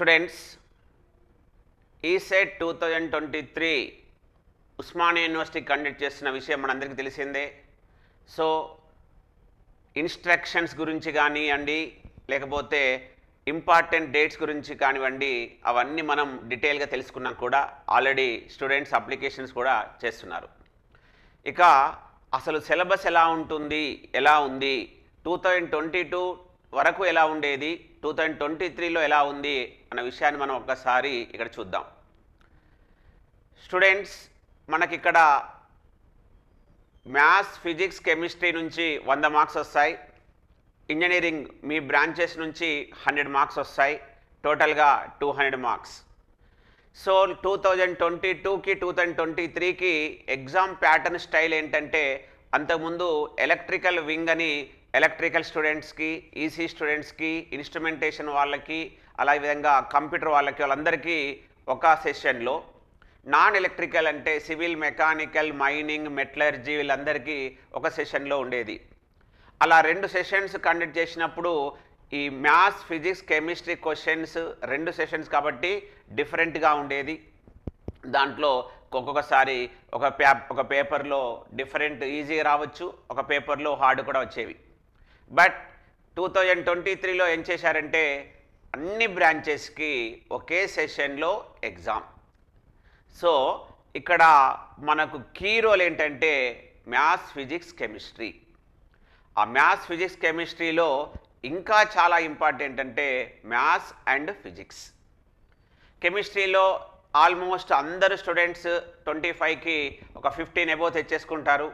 Students, ESET 2023 Osmania university conduct చేస్తున్న విషయం మనందరికీ తెలిసిందే. సో ఇన్స్ట్రక్షన్స్ గురించి కానివ్వండి, లేకపోతే ఇంపార్టెంట్ డేట్స్ గురించి కానివ్వండి, అవన్నీ మనం డీటెయిల్గా తెలుసుకున్నాం కూడా. ఆల్రెడీ స్టూడెంట్స్ అప్లికేషన్స్ కూడా చేస్తున్నారు. ఇక అసలు సిలబస్ ఎలా ఉంది 2022 వరకు ఎలా ఉండేది, 2023లో ఎలా ఉంది అన్న విషయాన్ని మనం ఒక్కసారి ఇక్కడ చూద్దాం. స్టూడెంట్స్, మనకిక్కడ మ్యాథ్స్, ఫిజిక్స్, కెమిస్ట్రీ నుంచి 100 మార్క్స్ వస్తాయి. ఇంజనీరింగ్ మీ బ్రాంచెస్ నుంచి 100 మార్క్స్ వస్తాయి. టోటల్గా 200 మార్క్స్. సో 2022కి 2023కి ఎగ్జామ్ ప్యాటర్న్ స్టైల్ ఏంటంటే, అంతకుముందు ఎలక్ట్రికల్ వింగ్ అని ఎలక్ట్రికల్ స్టూడెంట్స్కి, ఈసీ స్టూడెంట్స్కి, ఇన్స్ట్రుమెంటేషన్ వాళ్ళకి, అలాగే విధంగా కంప్యూటర్ వాళ్ళకి, వాళ్ళందరికీ ఒక సెషన్లో. నాన్ ఎలక్ట్రికల్ అంటే సివిల్, మెకానికల్, మైనింగ్, మెటలర్జీ వీళ్ళందరికీ ఒక సెషన్లో ఉండేది. అలా 2 సెషన్స్ కండక్ట్ చేసినప్పుడు ఈ maths, physics, chemistry questions 2 sessions కాబట్టి డిఫరెంట్గా ఉండేది. దాంట్లో ఒక్కొక్కసారి ఒక పేపర్లో డిఫరెంట్ ఈజీ రావచ్చు, ఒక పేపర్లో హార్డ్ కూడా వచ్చేవి. బట్ 2023లో ఏం చేశారంటే, అన్ని బ్రాంచెస్కి ఒకే సెషన్లో ఎగ్జామ్. సో ఇక్కడ మనకు కీ రోల్ ఏంటంటే మ్యాథ్స్, ఫిజిక్స్, కెమిస్ట్రీ. ఆ మ్యాథ్స్, ఫిజిక్స్, కెమిస్ట్రీలో ఇంకా చాలా ఇంపార్టెంట్ అంటే మ్యాథ్స్ అండ్ ఫిజిక్స్. కెమిస్ట్రీలో ఆల్మోస్ట్ అందరు స్టూడెంట్స్ 25కి ఒక 15 అబోవ్ తెచ్చేసుకుంటారు.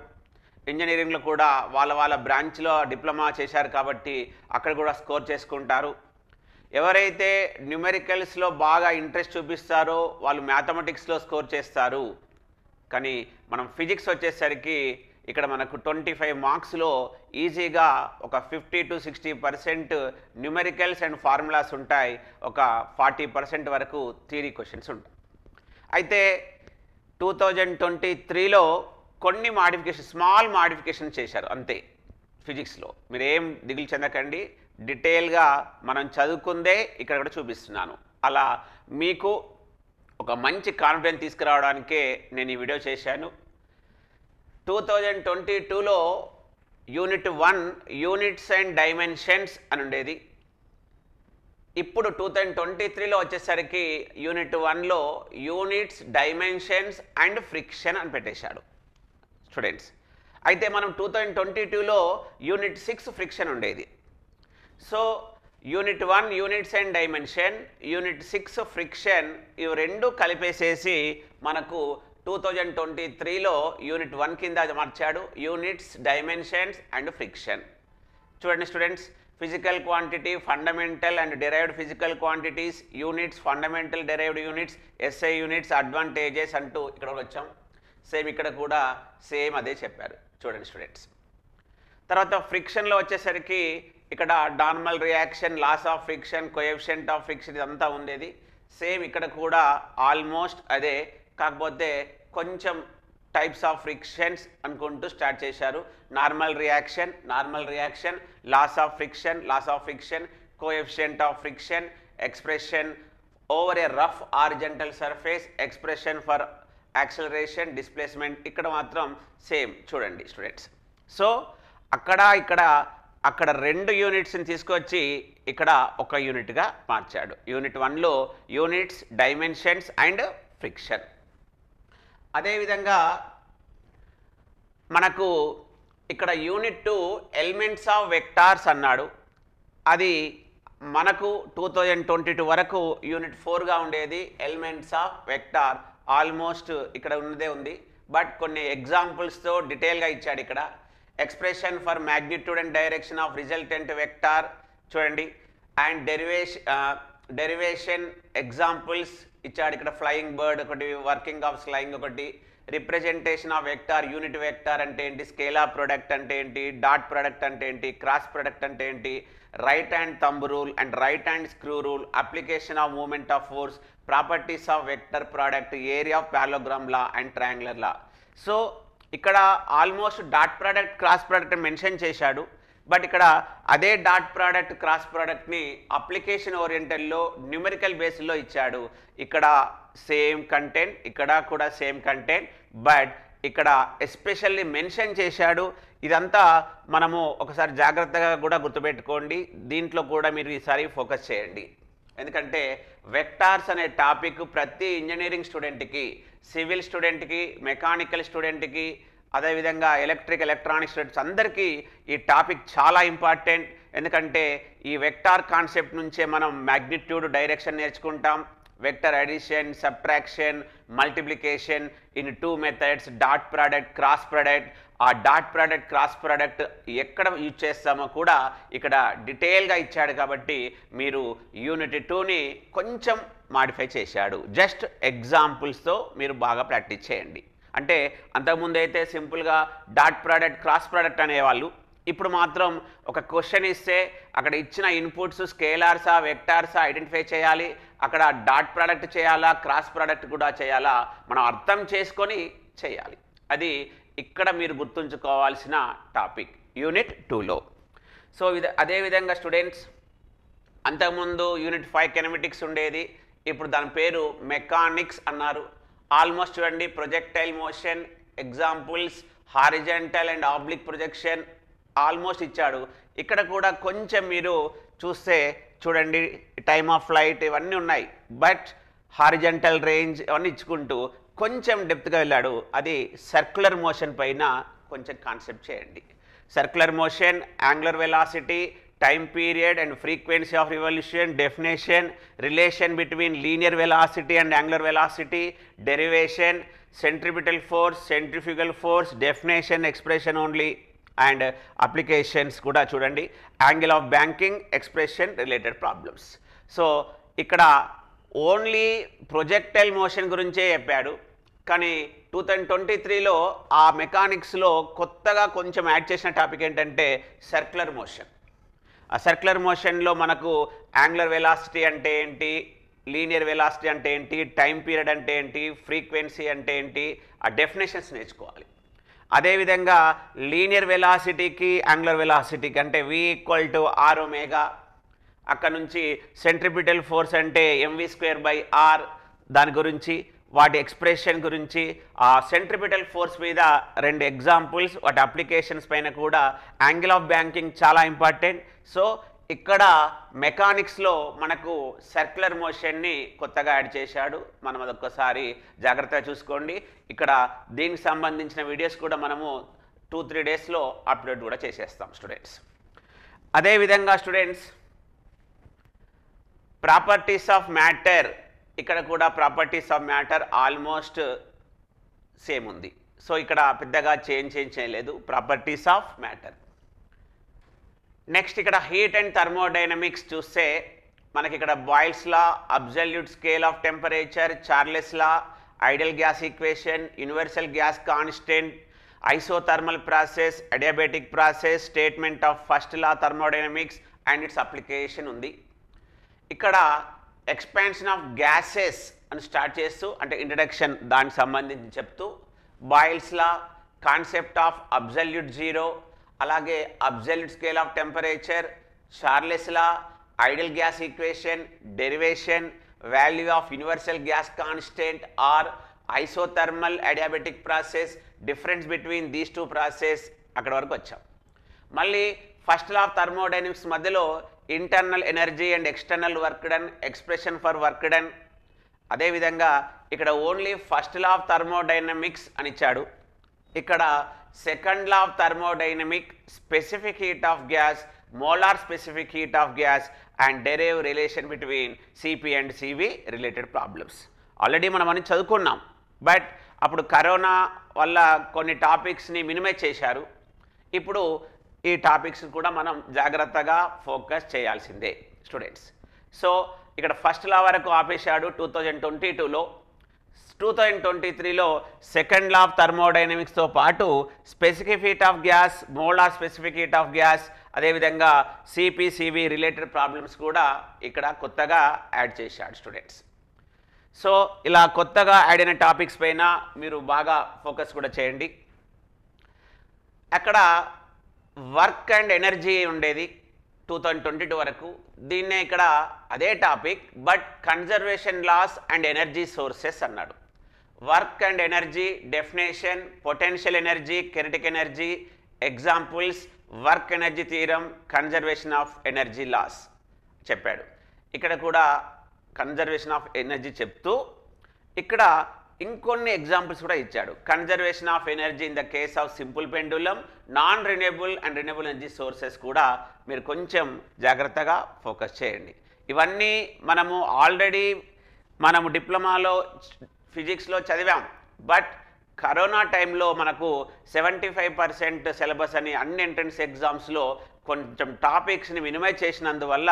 ఇంజనీరింగ్లో కూడా వాళ్ళ బ్రాంచ్లో డిప్లొమా చేశారు కాబట్టి అక్కడ కూడా స్కోర్ చేసుకుంటారు. ఎవరైతే న్యూమెరికల్స్లో బాగా ఇంట్రెస్ట్ చూపిస్తారో వాళ్ళు మ్యాథమెటిక్స్లో స్కోర్ చేస్తారు. కానీ మనం ఫిజిక్స్ వచ్చేసరికి ఇక్కడ మనకు 25 మార్క్స్లో ఈజీగా ఒక 50 to 60% న్యూమెరికల్స్ అండ్ ఫార్ములాస్ ఉంటాయి. ఒక 40% వరకు థియరీ క్వశ్చన్స్ ఉంటాయి. అయితే 2023లో కొన్ని స్మాల్ మాడిఫికేషన్ చేశారు అంతే. ఫిజిక్స్లో మీరేం దిగులు చెందకండి, డీటెయిల్గా మనం చదువుకుందే ఇక్కడ కూడా చూపిస్తున్నాను. అలా మీకు ఒక మంచి కాన్ఫిడెన్స్ తీసుకురావడానికే నేను ఈ వీడియో చేశాను. 2022లో యూనిట్ 1 యూనిట్స్ అండ్ డైమెన్షన్స్ అని ఉండేది. ఇప్పుడు 2023లో వచ్చేసరికి యూనిట్ 1లో యూనిట్స్, డైమెన్షన్స్ అండ్ ఫ్రిక్షన్ అని పెట్టేశాడు స్టూడెంట్స్. అయితే మనం 2022లో యూనిట్ 6 ఫ్రిక్షన్ ఉండేది. So unit 1 units and dimension, unit 6 friction, ఇవి 2 కలిపేసేసి మనకు 2023లో యూనిట్ 1 కింద మార్చాడు యూనిట్స్, డైమెన్షన్స్ అండ్ ఫ్రిక్షన్. చూడండి students, physical quantity, fundamental and derived physical quantities, units, fundamental derived units, SI units, advantages అంటూ ఇక్కడ వచ్చాం. సేమ్ ఇక్కడ కూడా సేమ్ అదే చెప్పారు చూడండి స్టూడెంట్స్. తర్వాత ఫ్రిక్షన్లో వచ్చేసరికి ఇక్కడ normal reaction, loss of friction, coefficient of friction ఇదంతా ఉండేది. సేమ్ ఇక్కడ కూడా ఆల్మోస్ట్ అదే, కాకపోతే కొంచెం టైప్స్ ఆఫ్ ఫ్రిక్షన్స్ అనుకుంటూ స్టార్ట్ చేశారు. Normal reaction, loss of friction, coefficient of friction, expression over a rough horizontal surface, expression for acceleration, displacement ఇక్కడ మాత్రం సేమ్ చూడండి స్టూడెంట్స్. సో అక్కడ 2 యూనిట్స్ని తీసుకొచ్చి ఇక్కడ ఒక యూనిట్గా మార్చాడు. యూనిట్ 1లో యూనిట్స్, డైమెన్షన్స్ అండ్ ఫ్రిక్షన్. అదేవిధంగా మనకు ఇక్కడ యూనిట్ 2 ఎలిమెంట్స్ ఆఫ్ వెక్టార్స్ అన్నాడు. అది మనకు 2022 వరకు యూనిట్ 4గా ఉండేది. ఎలిమెంట్స్ ఆఫ్ వెక్టార్ ఆల్మోస్ట్ ఇక్కడ ఉన్నదే ఉంది, బట్ కొన్ని ఎగ్జాంపుల్స్తో డీటెయిల్గా ఇచ్చాడు. ఇక్కడ expression for magnitude and direction of resultant vector చూడండి, అండ్ డెరివేషన్ ఎగ్జాంపుల్స్ ఇచ్చాడు. ఇక్కడ ఫ్లయింగ్ బర్డ్ ఒకటి, వర్కింగ్ ఆఫ్ ఫ్లయింగ్ ఒకటి, representation of vector, unit vector అంటే ఏంటి, స్కేలార్ ప్రోడక్ట్ అంటే ఏంటి, డాట్ ప్రోడక్ట్ అంటే ఏంటి, క్రాస్ ప్రోడక్ట్ అంటే ఏంటి, right hand thumb rule and right hand screw rule, application of moment of force, properties of vector product, area of parallelogram law and triangular law. So ఇక్కడ almost dot product, cross product mention చేశాడు. But ఇక్కడ అదే dot product cross ప్రోడక్ట్ని application ఓరియంటెడ్లో numerical బేస్లో ఇచ్చాడు. ఇక్కడ same content, ఇక్కడ కూడా సేమ్ కంటెంట్, బట్ ఇక్కడ ఎస్పెషల్లీ మెన్షన్ చేశాడు. ఇదంతా మనము ఒకసారి జాగ్రత్తగా కూడా గుర్తుపెట్టుకోండి, దీంట్లో కూడా మీరు ఈసారి ఫోకస్ చేయండి. ఎందుకంటే వెక్టార్స్ అనే టాపిక్ ప్రతి ఇంజనీరింగ్ స్టూడెంట్కి, సివిల్ స్టూడెంట్కి, మెకానికల్ స్టూడెంట్కి, అదేవిధంగా ఎలక్ట్రిక్ ఎలక్ట్రానిక్ స్టూడెంట్స్ అందరికీ ఈ టాపిక్ చాలా ఇంపార్టెంట్. ఎందుకంటే ఈ వెక్టార్ కాన్సెప్ట్ నుంచే మనం మ్యాగ్నిట్యూడ్ డైరెక్షన్ నేర్చుకుంటాం, vector addition, subtraction, multiplication in two methods, dot product, cross product. ఆ డాట్ ప్రోడక్ట్ క్రాస్ ప్రోడక్ట్ ఎక్కడ యూజ్ చేస్తామో కూడా ఇక్కడ డీటెయిల్గా ఇచ్చాడు కాబట్టి మీరు యూనిట్ 2ని కొంచెం మాడిఫై చేశాడు. జస్ట్ ఎగ్జాంపుల్స్తో మీరు బాగా ప్రాక్టీస్ చేయండి. అంటే అంతకుముందు అయితే సింపుల్గా డాట్ ప్రోడక్ట్ క్రాస్ ప్రోడక్ట్ అనేవాళ్ళు, ఇప్పుడు మాత్రం ఒక క్వశ్చన్ ఇస్తే అక్కడ ఇచ్చిన ఇన్పుట్స్ స్కేలార్సా వెక్టార్సా ఐడెంటిఫై చేయాలి, అక్కడ డాట్ ప్రోడక్ట్ చేయాలా క్రాస్ ప్రోడక్ట్ కూడా చేయాలా మనం అర్థం చేసుకొని చేయాలి. అది ఇక్కడ మీరు గుర్తుంచుకోవాల్సిన టాపిక్ యూనిట్ 2లో. సో అదేవిధంగా స్టూడెంట్స్, అంతకుముందు యూనిట్ 5 కినెమాటిక్స్ ఉండేది, ఇప్పుడు దాని పేరు మెకానిక్స్ అన్నారు. ఆల్మోస్ట్ చూడండి, projectile motion examples, horizontal and oblique projection almost ఇచ్చాడు. ఇక్కడ కూడా కొంచెం మీరు చూస్తే చూడండి, టైమ్ ఆఫ్ ఫ్లైట్ ఇవన్నీ ఉన్నాయి, బట్ హారిజంటల్ రేంజ్ ఇవన్నీ ఇచ్చుకుంటూ కొంచెం డెప్త్గా వెళ్ళాడు. అది సర్క్యులర్ మోషన్ పైన కొంచెం కాన్సెప్ట్ చేయండి. Circular motion, angular velocity, time period and frequency of revolution, definition, relation between linear velocity and angular velocity, derivation, centripetal force, centrifugal force, definition, expression only and applications కూడా చూడండి, angle of banking, expression related problems. So ఇక్కడ only projectile motion గురించే చెప్పాడు, కానీ 2023లో ఆ మెకానిక్స్లో కొత్తగా కొంచెం add చేసిన టాపిక్ ఏంటంటే సర్క్యులర్ మోషన్. ఆ సర్క్యులర్ మోషన్లో మనకు యాంగులర్ వెలాసిటీ అంటే ఏంటి, లీనియర్ వెలాసిటీ అంటే ఏంటి, టైం పీరియడ్ అంటే ఏంటి, ఫ్రీక్వెన్సీ అంటే ఏంటి, ఆ డెఫినేషన్స్ నేర్చుకోవాలి. అదేవిధంగా లీనియర్ వెలాసిటీకి యాంగులర్ వెలాసిటీకి అంటే v = r⍵, అక్కడ నుంచి సెంట్రిపిటల్ ఫోర్స్ అంటే mv²/r, దాని గురించి వాటి ఎక్స్ప్రెషన్ గురించి, ఆ సెంట్రిపిటల్ ఫోర్స్ మీద 2 ఎగ్జాంపుల్స్, వాటి అప్లికేషన్స్ పైన కూడా, యాంగిల్ ఆఫ్ బ్యాంకింగ్ చాలా ఇంపార్టెంట్. సో ఇక్కడ మెకానిక్స్లో మనకు సర్క్యులర్ మోషన్ని కొత్తగా యాడ్ చేశాడు, మనం అదొక్కసారి జాగ్రత్తగా చూసుకోండి. ఇక్కడ దీనికి సంబంధించిన వీడియోస్ కూడా మనము 2-3 డేస్లో అప్లోడ్ కూడా చేసేస్తాం స్టూడెంట్స్. అదేవిధంగా స్టూడెంట్స్, ప్రాపర్టీస్ ఆఫ్ మ్యాటర్, ఇక్కడ కూడా properties of matter almost same ఉంది. సో ఇక్కడ పెద్దగా చేంజ్ చేయలేదు ప్రాపర్టీస్ ఆఫ్ మ్యాటర్. నెక్స్ట్ ఇక్కడ హీట్ అండ్ థర్మోడైనమిక్స్ చూస్తే మనకి ఇక్కడ Boyle's law, absolute scale of temperature, Charles law, ideal gas equation, universal gas constant, isothermal process, adiabatic process, statement of first law thermodynamics and its application ఉంది. ఇక్కడ expansion of gases అని start చేస్తూ, అంటే introduction దానికి సంబంధించి చెప్తూ, Boyle's law, concept of absolute zero, అలాగే absolute scale of temperature, Charles law, ideal gas equation, derivation, value of universal gas constant R isothermal adiabatic process, difference between these 2 process, అక్కడ వరకు వచ్చాం. మళ్ళీ ఫస్ట్ లా ఆఫ్ థర్మోడైనమిక్స్ మధ్యలో internal energy and external work done, expression for work done. అదేవిధంగా ఇక్కడ only first law of thermodynamics అని ఇచ్చాడు. ఇక్కడ second law of thermodynamic, specific heat of gas, molar specific heat of gas and derive relation between CP and CV related problems. Already మనం అన్ని చదువుకున్నాం, but అప్పుడు corona వల్ల కొన్ని టాపిక్స్ని మినిమైజ్ చేశారు. ఇప్పుడు ఈ టాపిక్స్ కూడా మనం జాగ్రత్తగా ఫోకస్ చేయాల్సిందే స్టూడెంట్స్. సో ఇక్కడ ఫస్ట్ లా వరకు ఆపేశాడు 2022లో. 2023లో సెకండ్ లా ఆఫ్ థర్మోడైనమిక్స్తో పాటు specific heat of gas, molar specific heat of gas, అదేవిధంగా సిపిసివి రిలేటెడ్ ప్రాబ్లమ్స్ కూడా ఇక్కడ కొత్తగా యాడ్ చేశాడు స్టూడెంట్స్. సో ఇలా కొత్తగా యాడ్ అయిన టాపిక్స్ పైన మీరు బాగా ఫోకస్ కూడా చేయండి. అక్కడ వర్క్ అండ్ ఎనర్జీ ఉండేది 2022 వరకు. దీన్నే ఇక్కడ అదే topic but conservation laws and energy sources అన్నాడు. Work and energy definition, potential energy, kinetic energy, examples, work energy theorem, conservation of energy laws చెప్పాడు. ఇక్కడ కూడా కన్జర్వేషన్ ఆఫ్ ఎనర్జీ చెప్తూ ఇక్కడ ఇంకొన్ని ఎగ్జాంపుల్స్ కూడా ఇచ్చాడు. Conservation of energy in the case of simple pendulum, non renewable and renewable energy sources కూడా మీరు కొంచెం జాగ్రత్తగా ఫోకస్ చేయండి. ఇవన్నీ మనము ఆల్రెడీ మనము డిప్లొమాలో ఫిజిక్స్లో చదివాం. బట్ కరోనా టైంలో మనకు 75% సిలబస్ అని అన్ని ఎంట్రన్స్ ఎగ్జామ్స్లో కొంచెం టాపిక్స్ని మినిమైజ్ చేసినందువల్ల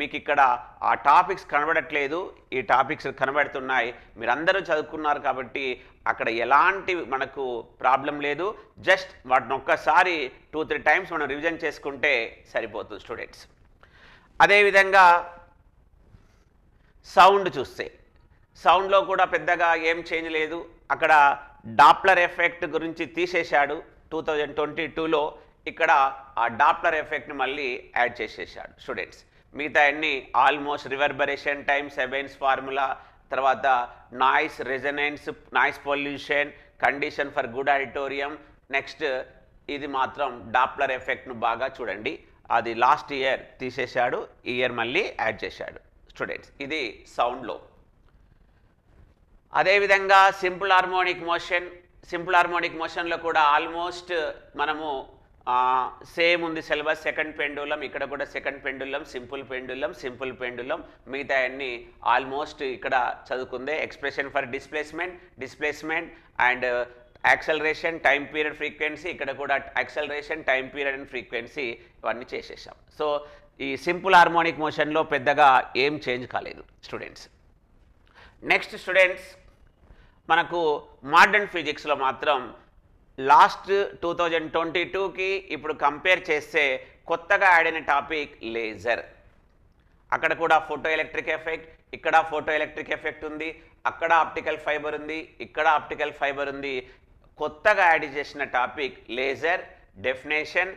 మీకు ఇక్కడ ఆ టాపిక్స్ కనబడట్లేదు, ఈ టాపిక్స్ కనబడుతున్నాయి. మీరందరూ చదువుకున్నారు కాబట్టి అక్కడ ఎలాంటి మనకు ప్రాబ్లం లేదు. జస్ట్ వాటిని ఒక్కసారి 2-3 టైమ్స్ మనం రివిజన్ చేసుకుంటే సరిపోతుంది స్టూడెంట్స్. అదేవిధంగా సౌండ్ చూస్తే సౌండ్లో కూడా పెద్దగా ఏం చేంజ్ లేదు. అక్కడ డాప్లర్ ఎఫెక్ట్ గురించి తీసేశాడు 2022లో. ఇక్కడ ఆ డాప్లర్ ఎఫెక్ట్ని మళ్ళీ యాడ్ చేసేసాడు స్టూడెంట్స్. మిగతా అన్నీ almost reverberation time, Sabine's formula, తర్వాత noise resonance, noise pollution, condition for good auditorium. Next ఇది మాత్రం డాప్లర్ ఎఫెక్ట్ను బాగా చూడండి, అది లాస్ట్ ఇయర్ తీసేశాడు, ఈ ఇయర్ మళ్ళీ యాడ్ చేశాడు స్టూడెంట్స్. ఇది సౌండ్లో. అదేవిధంగా simple harmonic motion, simple harmonic మోషన్లో కూడా ఆల్మోస్ట్ మనము సేమ్ ఉంది సిలబస్. సెకండ్ పెండులం, ఇక్కడ కూడా second pendulum, simple pendulum, simple pendulum. మిగతా అన్నీ ఆల్మోస్ట్ ఇక్కడ చదువుకుందే. Expression for displacement, displacement and acceleration, time period, frequency. ఇక్కడ కూడా acceleration, time period and frequency ఇవన్నీ చేసేసాం. సో ఈ సింపుల్ హార్మోనిక్ మోషన్లో పెద్దగా ఏం చేంజ్ కాలేదు స్టూడెంట్స్. నెక్స్ట్ స్టూడెంట్స్ మనకు మోడర్న్ ఫిజిక్స్లో మాత్రం లాస్ట్ 2022కి ఇప్పుడు కంపేర్ చేస్తే కొత్తగా యాడ్ అయిన టాపిక్ లేజర్. అక్కడ కూడా ఫోటో ఎలక్ట్రిక్ ఎఫెక్ట్, ఇక్కడ ఫోటో ఎలక్ట్రిక్ ఎఫెక్ట్ ఉంది, అక్కడ ఆప్టికల్ ఫైబర్ ఉంది, ఇక్కడ ఆప్టికల్ ఫైబర్ ఉంది. కొత్తగా యాడ్ చేసిన topic laser. Definition,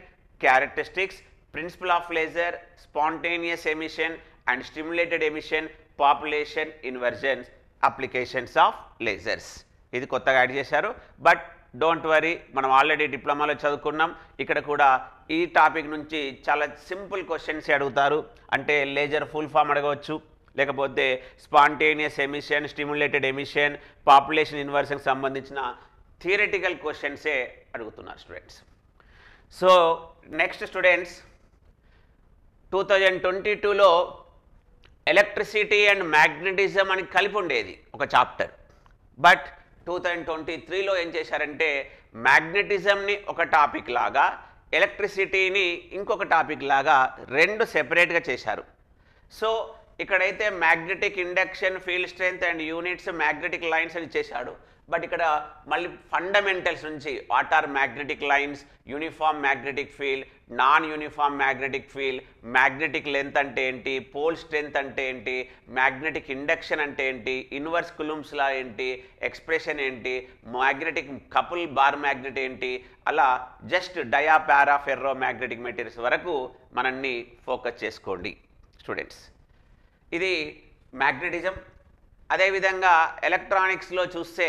characteristics, principle of laser, spontaneous emission and stimulated emission, population inversions, applications of lasers. ఇది కొత్తగా యాడ్ చేశారు. బట్ డోంట్ వరీ, మనం ఆల్రెడీ డిప్లొమాలో చదువుకున్నాం. ఇక్కడ కూడా ఈ టాపిక్ నుంచి చాలా సింపుల్ క్వశ్చన్స్ అడుగుతారు. అంటే లేజర్ ఫుల్ ఫామ్ అడగవచ్చు, లేకపోతే spontaneous emission, stimulated emission, population ఇన్వర్షన్కి సంబంధించిన థియరిటికల్ క్వశ్చన్సే అడుగుతున్నారు స్టూడెంట్స్. సో నెక్స్ట్ స్టూడెంట్స్ 2022లో ఎలక్ట్రిసిటీ అండ్ మ్యాగ్నెటిజం అని కలిపి ఉండేది ఒక చాప్టర్. బట్ 2023లో ఏం చేశారంటే మ్యాగ్నెటిజంని ఒక టాపిక్ లాగా, ఎలక్ట్రిసిటీని ఇంకొక టాపిక్ లాగా రెండు సెపరేట్గా చేశారు. సో ఇక్కడైతే magnetic induction, field strength and units, magnetic lines అని చేశాడు. బట్ ఇక్కడ మళ్ళీ ఫండమెంటల్స్ నుంచి what are magnetic lines, uniform magnetic field, non uniform magnetic field, magnetic length అంటే ఏంటి, పోల్ స్ట్రెంత్ అంటే ఏంటి, మ్యాగ్నెటిక్ ఇండక్షన్ అంటే ఏంటి, ఇన్వర్స్ కులుమ్స్ లా ఏంటి, ఎక్స్ప్రెషన్ ఏంటి, మ్యాగ్నెటిక్ కపుల్ బార్ మ్యాగ్నెట్ ఏంటి, అలా just dia, para, ferro magnetic materials వరకు మనల్ని ఫోకస్ చేసుకోండి స్టూడెంట్స్. ఇది మ్యాగ్నెటిజం. అదేవిధంగా ఎలక్ట్రానిక్స్లో చూస్తే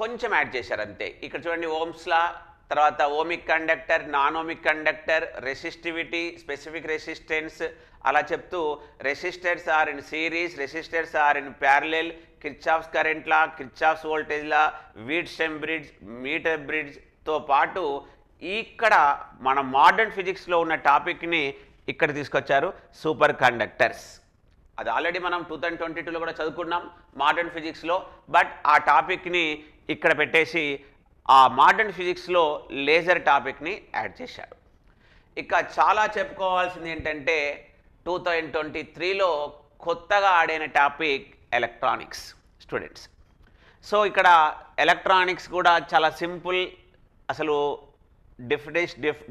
కొంచెం యాడ్ చేశారు అంతే. ఇక్కడ చూడండి ఓమ్స్లా, తర్వాత ohmic conductor, non ohmic conductor, resistivity, specific resistance, అలా చెప్తూ resistors are in series, resistors are in parallel, Kirchhoff's current law, Kirchhoff's voltage law, Wheatstone bridge, meter బ్రిడ్జ్తో పాటు ఇక్కడ మన మోడర్న్ ఫిజిక్స్లో ఉన్న టాపిక్ని ఇక్కడ తీసుకొచ్చారు. సూపర్ కండక్టర్స్, అది ఆల్రెడీ మనం 2022లో కూడా చదువుకున్నాం మోడర్న్ ఫిజిక్స్లో. బట్ ఆ టాపిక్ని ఇక్కడ పెట్టేసి ఆ మోడర్న్ ఫిజిక్స్లో లేజర్ టాపిక్ని యాడ్ చేశాడు. ఇక చాలా చెప్పుకోవాల్సింది ఏంటంటే 2023లో కొత్తగా ఆడైన టాపిక్ ఎలక్ట్రానిక్స్ స్టూడెంట్స్. సో ఇక్కడ ఎలక్ట్రానిక్స్ కూడా చాలా సింపుల్. అసలు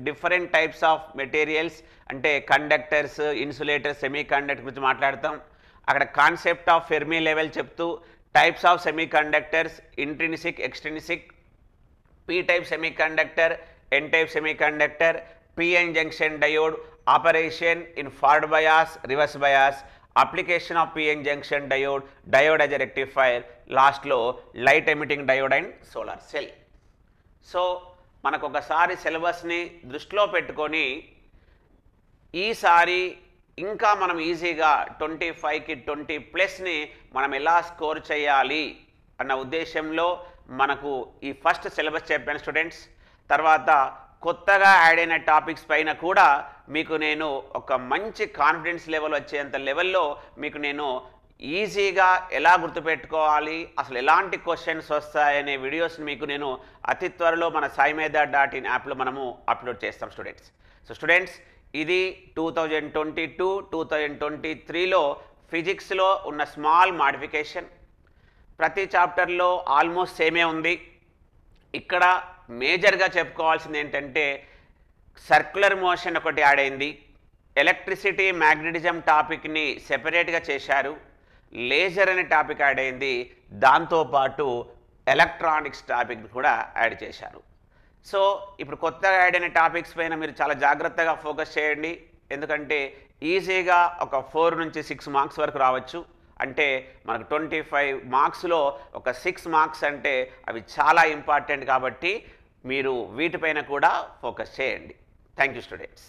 డిఫరెంట్ టైప్స్ ఆఫ్ మెటీరియల్స్ అంటే కండక్టర్స్, ఇన్సులేటర్స్, సెమీ కండక్టర్ గురించి మాట్లాడతాం. అక్కడ కాన్సెప్ట్ ఆఫ్ ఫెర్మీ లెవెల్ చెప్తూ types of semi conductors, intrinsic, extrinsic, P type semi conductor, n-type semiconductor, p-n junction diode, operation in forward bias, reverse bias, application of p-n junction diode, diode as a rectifier, last low light emitting diode and solar cell. So మనకు ఒకసారి సిలబస్ని దృష్టిలో పెట్టుకొని ఈసారి ఇంకా మనం ఈజీగా 25కి 20+ మనం ఎలా స్కోర్ చేయాలి అన్న ఉద్దేశంలో మనకు ఈ ఫస్ట్ సిలబస్ చెప్పాను స్టూడెంట్స్. తర్వాత కొత్తగా యాడ్ అయిన టాపిక్స్ పైన కూడా మీకు నేను ఒక మంచి కాన్ఫిడెన్స్ లెవెల్ వచ్చేంత లెవెల్లో మీకు నేను ఈజీగా ఎలా గుర్తుపెట్టుకోవాలి, అసలు ఎలాంటి క్వశ్చన్స్ వస్తాయనే వీడియోస్ మీకు నేను అతి త్వరలో మన saimedha.in యాప్లో మనము అప్లోడ్ చేస్తాం స్టూడెంట్స్. సో స్టూడెంట్స్, ఇది 2022-2023లో ఫిజిక్స్లో ఉన్న స్మాల్ మాడిఫికేషన్. ప్రతి చాప్టర్లో ఆల్మోస్ట్ సేమే ఉంది. ఇక్కడ మేజర్గా చెప్పుకోవాల్సింది ఏంటంటే సర్క్యులర్ మోషన్ ఒకటి యాడ్ అయింది, ఎలక్ట్రిసిటీ మ్యాగ్నెటిజం టాపిక్ని సెపరేట్గా చేశారు, లేజర్ అనే టాపిక్ యాడ్ అయింది, దాంతోపాటు ఎలక్ట్రానిక్స్ టాపిక్ కూడా యాడ్ చేశారు. సో ఇప్పుడు కొత్తగా యాడ్ అయిన టాపిక్స్ పైన మీరు చాలా జాగ్రత్తగా ఫోకస్ చేయండి, ఎందుకంటే ఈజీగా ఒక 4 నుంచి 6 మార్క్స్ వరకు రావచ్చు. అంటే మనకు 25 మార్క్స్లో ఒక 6 మార్క్స్ అంటే అవి చాలా ఇంపార్టెంట్, కాబట్టి మీరు వీటిపైన కూడా ఫోకస్ చేయండి. Thank you students.